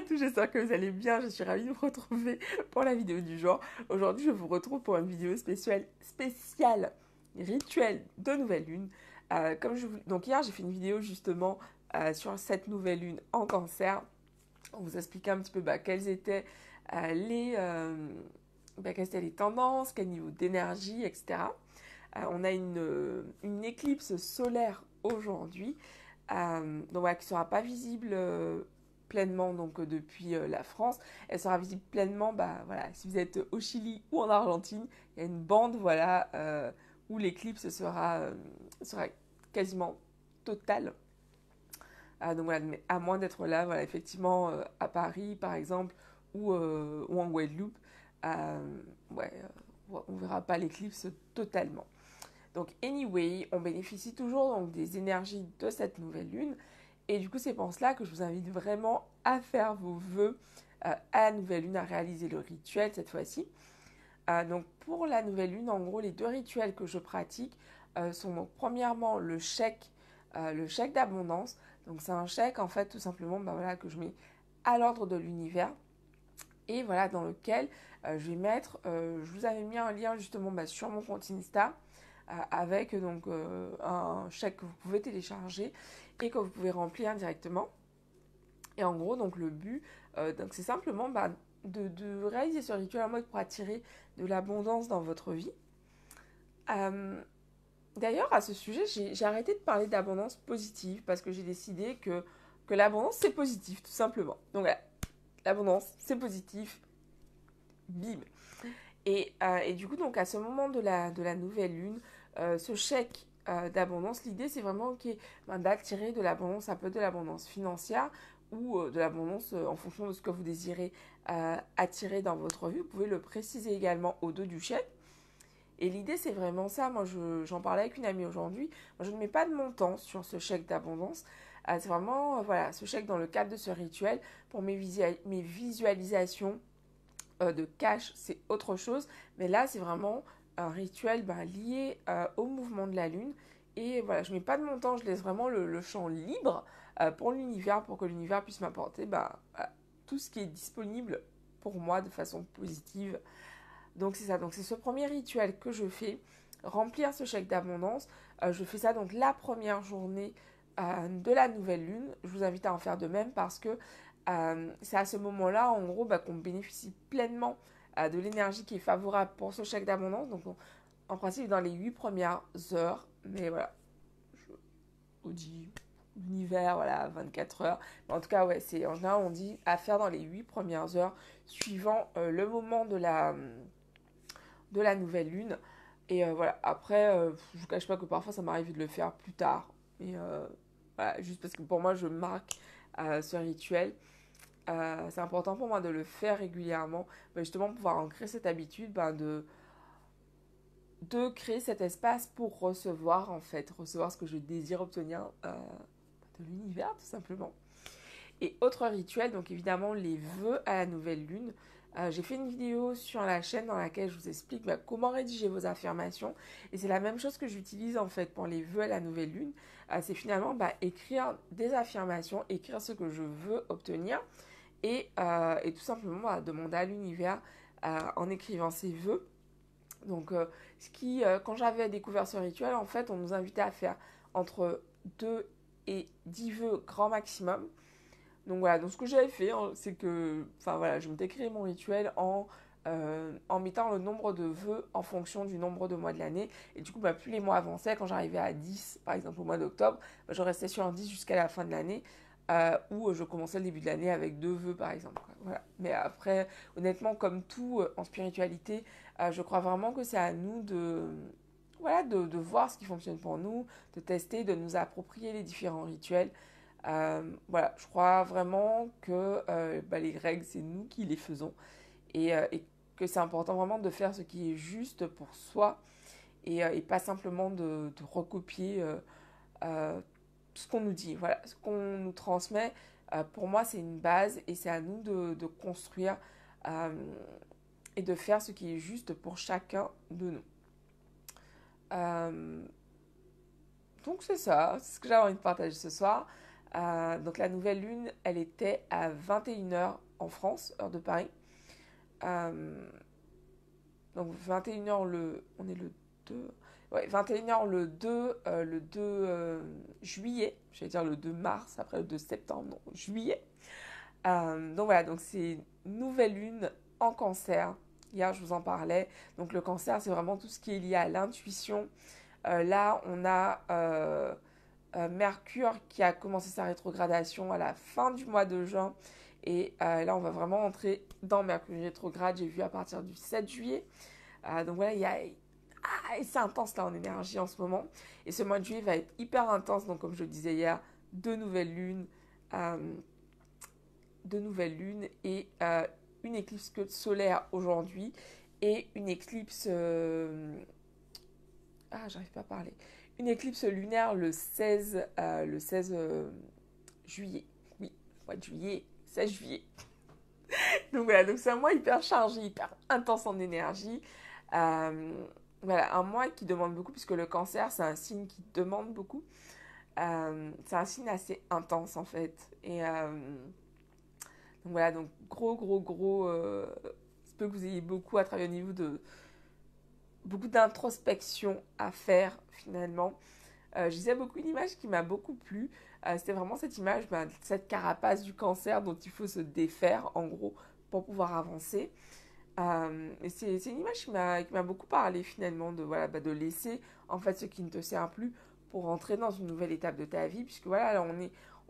à tous, j'espère que vous allez bien, je suis ravie de vous retrouver pour la vidéo du jour. Aujourd'hui, je vous retrouve pour une vidéo spéciale rituel de nouvelle lune. Donc hier, j'ai fait une vidéo justement sur cette nouvelle lune en Cancer. On vous expliquait un petit peu quelles étaient les tendances, quel niveau d'énergie, etc. On a une éclipse solaire aujourd'hui, donc voilà, qui ne sera pas visible pleinement donc, depuis la France. Elle sera visible pleinement voilà, si vous êtes au Chili ou en Argentine. Il y a une bande voilà, où l'éclipse sera quasiment totale. Donc voilà, mais à moins d'être là, voilà, effectivement, à Paris par exemple, ou en Guadeloupe, ouais, on ne verra pas l'éclipse totalement. Donc anyway, on bénéficie toujours donc, des énergies de cette nouvelle lune. Et du coup, c'est pour cela que je vous invite vraiment à faire vos vœux à la nouvelle lune, à réaliser le rituel cette fois-ci. Donc pour la nouvelle lune, en gros, les deux rituels que je pratique sont donc, premièrement le chèque d'abondance. Donc c'est un chèque en fait tout simplement voilà, que je mets à l'ordre de l'univers. Et voilà, dans lequel je vais mettre, je vous avais mis un lien justement sur mon compte Insta avec donc un chèque que vous pouvez télécharger et que vous pouvez remplir directement. Et en gros, donc le but, c'est simplement de réaliser ce rituel en mode pour attirer de l'abondance dans votre vie. D'ailleurs, à ce sujet, j'ai arrêté de parler d'abondance positive parce que j'ai décidé que l'abondance, c'est positif, tout simplement. Donc voilà. L'abondance, c'est positif, bim. Et du coup, donc à ce moment de la nouvelle lune, ce chèque d'abondance, l'idée c'est vraiment d'attirer de l'abondance, un peu de l'abondance financière ou de l'abondance en fonction de ce que vous désirez attirer dans votre vie. Vous pouvez le préciser également au dos du chèque. Et l'idée c'est vraiment ça. Moi, j'en parlais avec une amie aujourd'hui. Moi, je ne mets pas de montant sur ce chèque d'abondance. C'est vraiment voilà, ce chèque dans le cadre de ce rituel. Pour mes visualisations de cash, c'est autre chose. Mais là, c'est vraiment un rituel lié au mouvement de la lune. Et voilà, je ne mets pas de montant, je laisse vraiment le champ libre pour l'univers, pour que l'univers puisse m'apporter tout ce qui est disponible pour moi de façon positive. Donc c'est ça, donc c'est ce premier rituel que je fais, remplir ce chèque d'abondance. Je fais ça donc la première journée de la nouvelle lune. Je vous invite à en faire de même parce que c'est à ce moment-là, en gros, qu'on bénéficie pleinement de l'énergie qui est favorable pour ce chèque d'abondance. Donc, en principe, dans les 8 premières heures, mais voilà, on dit l'univers, voilà, 24 heures. Mais en tout cas, ouais, en général, on dit à faire dans les 8 premières heures suivant le moment de la nouvelle lune. Et voilà, après, je ne vous cache pas que parfois, ça m'arrive de le faire plus tard. Mais voilà, juste parce que pour moi, je marque ce rituel. C'est important pour moi de le faire régulièrement, justement pour pouvoir ancrer cette habitude de créer cet espace pour recevoir, en fait, recevoir ce que je désire obtenir de l'univers, tout simplement. Et autre rituel, donc évidemment, les vœux à la nouvelle lune. J'ai fait une vidéo sur la chaîne dans laquelle je vous explique comment rédiger vos affirmations. Et c'est la même chose que j'utilise en fait pour les vœux à la nouvelle lune. C'est finalement écrire des affirmations, écrire ce que je veux obtenir. Et tout simplement demander à l'univers en écrivant ses vœux. Donc quand j'avais découvert ce rituel, en fait on nous invitait à faire entre 2 et 10 vœux grand maximum. Donc voilà, donc ce que j'avais fait, c'est que, enfin voilà, je m'étais créé mon rituel en mettant le nombre de vœux en fonction du nombre de mois de l'année. Et du coup, plus les mois avançaient, quand j'arrivais à 10, par exemple au mois d'octobre, je restais sur un 10 jusqu'à la fin de l'année, où je commençais le début de l'année avec 2 vœux, par exemple. Voilà. Mais après, honnêtement, comme tout en spiritualité, je crois vraiment que c'est à nous de voir ce qui fonctionne pour nous, de tester, de nous approprier les différents rituels. Voilà, je crois vraiment que les règles, c'est nous qui les faisons et que c'est important vraiment de faire ce qui est juste pour soi et pas simplement de recopier ce qu'on nous dit, voilà, ce qu'on nous transmet. Pour moi, c'est une base et c'est à nous de construire et de faire ce qui est juste pour chacun de nous. Donc c'est ça, c'est ce que j'avais envie de partager ce soir. Donc la nouvelle lune, elle était à 21h en France, heure de Paris. Donc 21h, on est le 2... Ouais, 21h le 2 juillet, je vais dire le 2 mars, après le 2 septembre, non, juillet. Donc voilà, donc c'est nouvelle lune en Cancer. Hier, je vous en parlais. Donc le Cancer, c'est vraiment tout ce qui est lié à l'intuition. Là, on a Mercure qui a commencé sa rétrogradation à la fin du mois de juin. Et là, on va vraiment entrer dans Mercure rétrograde. J'ai vu à partir du 7 juillet. Donc voilà, il y a... Ah, c'est intense là en énergie en ce moment. Et ce mois de juillet va être hyper intense. Donc comme je le disais hier, deux nouvelles lunes et une éclipse solaire aujourd'hui et une éclipse... Ah, j'arrive pas à parler. Une éclipse lunaire le 16 juillet. Oui, mois de juillet, 16 juillet. Donc voilà, donc c'est un mois hyper chargé, hyper intense en énergie. Voilà, un mois qui demande beaucoup, puisque le Cancer, c'est un signe qui demande beaucoup. C'est un signe assez intense, en fait. Et donc voilà, donc gros. Ça peut que vous ayez beaucoup à travailler au niveau de... Beaucoup d'introspection à faire, finalement. Je disais beaucoup une image qui m'a beaucoup plu. C'était vraiment cette image, cette carapace du Cancer dont il faut se défaire, en gros, pour pouvoir avancer. C'est une image qui m'a beaucoup parlé finalement de, voilà, de laisser en fait ce qui ne te sert plus pour entrer dans une nouvelle étape de ta vie, puisque voilà, là,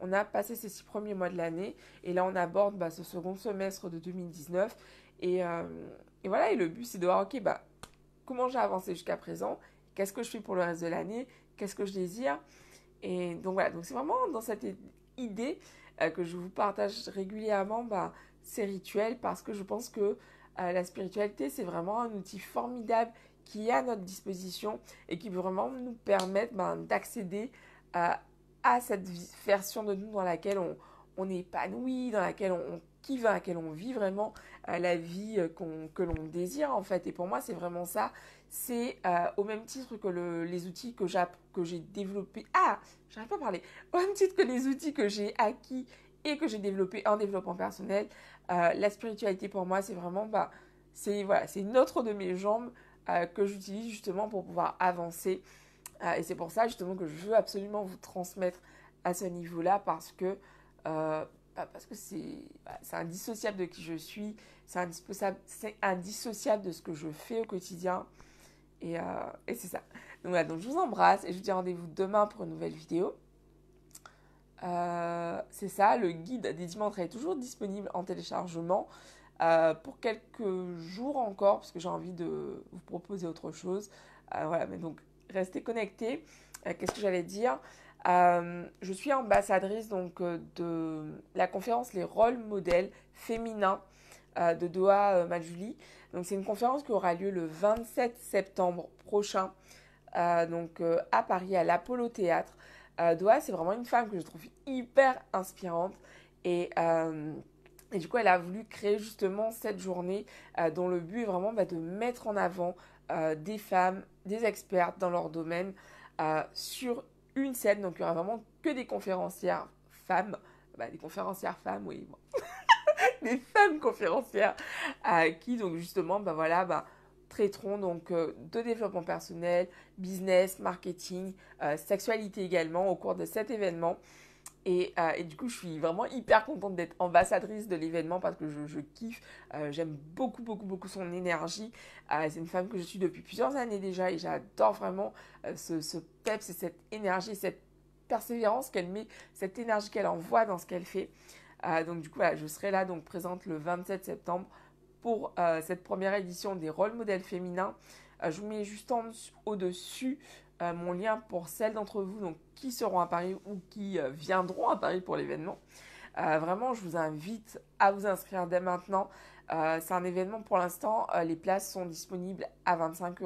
on a passé ces 6 premiers mois de l'année et là on aborde ce second semestre de 2019 et voilà, et le but c'est de voir ok, comment j'ai avancé jusqu'à présent, qu'est-ce que je fais pour le reste de l'année, qu'est-ce que je désire. Et donc voilà, donc c'est vraiment dans cette idée que je vous partage régulièrement ces rituels, parce que je pense que la spiritualité, c'est vraiment un outil formidable qui est à notre disposition et qui peut vraiment nous permettre d'accéder à cette version de nous dans laquelle on est épanoui, dans laquelle on kiffe, dans laquelle on vit vraiment la vie que l'on désire en fait. Et pour moi, c'est vraiment ça. C'est au même titre que les outils que j'ai développés. Ah, j'arrive pas à parler. Au même titre que les outils que j'ai acquis et que j'ai développé en développement personnel, la spiritualité pour moi, c'est vraiment, voilà, c'est une autre de mes jambes que j'utilise justement pour pouvoir avancer. Et c'est pour ça justement que je veux absolument vous transmettre à ce niveau-là, parce que c'est indissociable de qui je suis, c'est indissociable de ce que je fais au quotidien. Et c'est ça. Donc voilà, donc je vous embrasse et je vous dis rendez-vous demain pour une nouvelle vidéo. C'est ça, le guide des dimanches est toujours disponible en téléchargement pour quelques jours encore, parce que j'ai envie de vous proposer autre chose. Voilà, mais donc restez connectés. Qu'est-ce que j'allais dire? Je suis ambassadrice donc de la conférence Les rôles modèles féminins de Doha Madjuli. Donc c'est une conférence qui aura lieu le 27 septembre prochain, à Paris, à l'Apollo Théâtre. Doha, c'est vraiment une femme que je trouve hyper inspirante et du coup, elle a voulu créer justement cette journée dont le but est vraiment de mettre en avant des femmes, des expertes dans leur domaine sur une scène. Donc, il y aura vraiment que des conférencières femmes, des conférencières femmes, oui, bon. Des femmes conférencières qui, donc justement, traiteront donc de développement personnel, business, marketing, sexualité également au cours de cet événement. Et du coup, je suis vraiment hyper contente d'être ambassadrice de l'événement parce que je kiffe, j'aime beaucoup son énergie. C'est une femme que je suis depuis plusieurs années déjà et j'adore vraiment ce peps et cette énergie, cette persévérance qu'elle met, cette énergie qu'elle envoie dans ce qu'elle fait. Donc du coup, voilà, je serai là, donc présente le 27 septembre. Pour cette première édition des rôles modèles féminins, je vous mets juste au-dessus mon lien pour celles d'entre vous donc, qui seront à Paris ou qui viendront à Paris pour l'événement. Vraiment, je vous invite à vous inscrire dès maintenant. C'est un événement pour l'instant. Les places sont disponibles à 25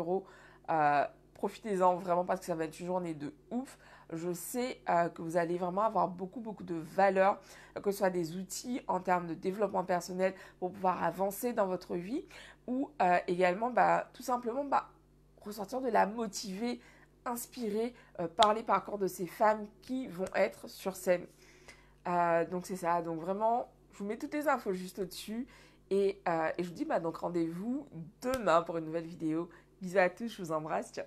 €. Profitez-en vraiment parce que ça va être une journée de ouf. Je sais que vous allez vraiment avoir beaucoup de valeur, que ce soit des outils en termes de développement personnel pour pouvoir avancer dans votre vie ou également tout simplement ressortir de la motivée, inspirée par les parcours de ces femmes qui vont être sur scène. Donc c'est ça, donc vraiment, je vous mets toutes les infos juste au-dessus. Et je vous dis donc rendez-vous demain pour une nouvelle vidéo. Bisous à tous, je vous embrasse, ciao.